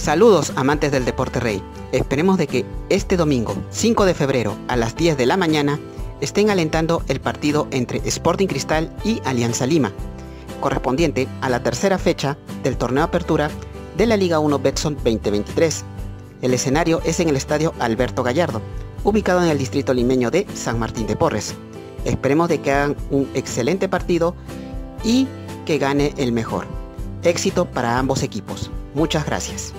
Saludos amantes del deporte rey, esperemos de que este domingo 5 de febrero a las 10 de la mañana estén alentando el partido entre Sporting Cristal y Alianza Lima, correspondiente a la tercera fecha del Torneo Apertura de la Liga 1 Betsson 2023. El escenario es en el estadio Alberto Gallardo, ubicado en el distrito limeño de San Martín de Porres. Esperemos de que hagan un excelente partido y que gane el mejor. Éxito para ambos equipos. Muchas gracias.